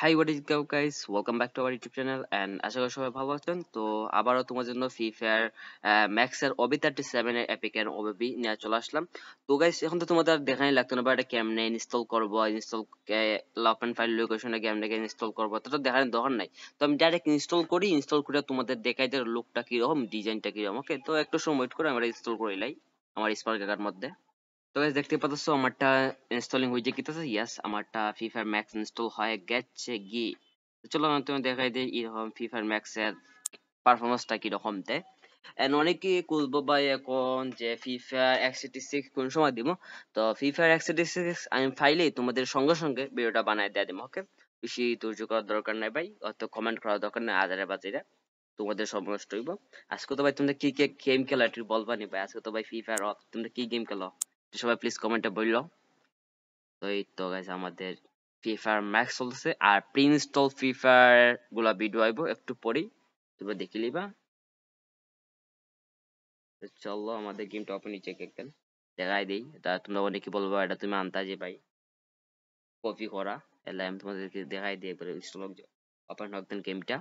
Hi, what is up guys? Welcome back to our YouTube channel and আশা করি সবাই ভালো আছেন। তো আবারো তোমার জন্য Free Fire Max এর OB37 এর epic এর OB নিয়ে চলে আসলাম। তো গাইস এখন তো তোমাদের দেখাই লাগতো না বা এটা কেমনে ইনস্টল করব, ইনস্টল ওপেন ফাইল লোকেশনে গেমটাকে ইনস্টল করব তো দেখার দরকার নাই। তো আমি ডাইরেক্ট ইনস্টল করি, ইনস্টল করে তোমাদের দেখাই দেব লুকটা কি রকম, ডিজাইনটা কি রকম। ওকে, তো একটু সময় ওয়েট করে আমরা ইনস্টল করে লাই আমার স্পার্কার মধ্যে। তো गाइस দেখতে পাচ্ছো আমারটা ইনস্টলিং হয়ে যায় কিতাছে। यस, আমারটা Free Fire Max ইনস্টল হয়ে গেছে গি। তো চলো আমি তোমাদের দেখাই দেই এরকম Free Fire Max এর পারফরম্যান্সটা কি রকম দেয়। এন্ড অনেকে কইব ভাই এখন যে Free Fire X86 কোন সময় দিব। তো Free Fire X86 আমি ফাইলে তোমাদের সঙ্গে সঙ্গে ভিডিওটা বানায় দেয়া দেব। ওকে, বেশি ধৈর্য করার দরকার নাই ভাই, অত কমেন্ট করার দরকার নাই। আদারে বাজিরা তোমাদের সমস্ত হইব। আজকে তো ভাই তোমরা কি কি গেম খেলা একটু বলবা নি ভাই। আজকে তো ভাই Free Fire তোমরা কি গেম খেলো সবাই প্লিজ কমেন্টে বললো। তো এই তো गाइस আমাদের Free Fire Max চলছে আর প্রি ইনস্টল Free Fire গুলা ভিডিও আইবো একটু পরেই, তোমরা দেখে নিবা। তো চলো আমাদের গেমটা ওপেন চেক একদম দেখাই দেই। এটা তোমরা অনেকে বলবা এটা তুমি আন্তাজে ভাই কপি করা, এলা আমি তোমাদেরকে দেখাই দিই একবার ইনস্টল হোক, ওপেন হোক দেন গেমটা।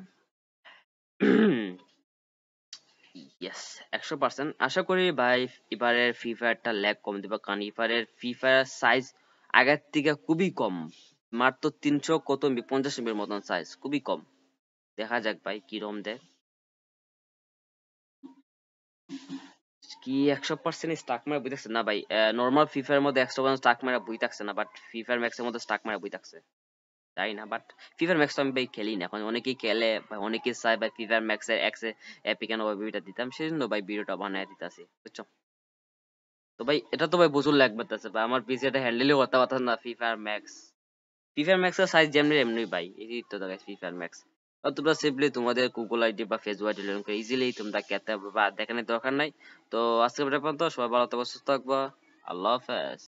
यस, 100% আশা করি ভাই এবারে Free Fireটা ল্যাগ কম দিবা, কারণ এবারে Free Fire সাইজ আগের থেকে খুবই কম, মাত্র 300 কত 50 এর মতন সাইজ, খুবই কম। দেখা যাক ভাই কি রকম দেয়। কি 100% স্টাক মারা বই থাকছে না ভাই, নরমাল Free Fire এর মধ্যে 100% স্টাক মারা বই থাকছে না, বাট Free Fire Max এর মধ্যে স্টাক মারা বই থাকছে তাই না। বাট Free Fire Max তো আমি ভাই খেলি না, এখন অনেকেই খেলে বা অনেকেই চাই ভাই Free Fire Max এর এক্স এপিক এন্ড ওবিটা দিতাম, সেজন্য ভাই ভিডিওটা বানায় দিতাছি, বুঝছো তো ভাই। এটা তো ভাই বুঝুল লাগবে তাছে ভাই, আমার পিসি এটা হ্যান্ডেলই কথা কথা না। Free Fire Max এর সাইজ যেমনি এমনি ভাই, এই তো गाइस Free Fire Max। আর তোমরা সিম্পলি তোমাদের গুগল আইডি বা ফেসবুক আইডি লিংক ইজিলি তোমরা কেটে বা দেখানোর দরকার নাই। তো আজকে পর্যন্ত সবাই ভালো থাকবা, সুস্থ থাকবা, আল্লাহ হাফেজ।